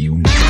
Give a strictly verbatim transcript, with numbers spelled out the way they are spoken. you.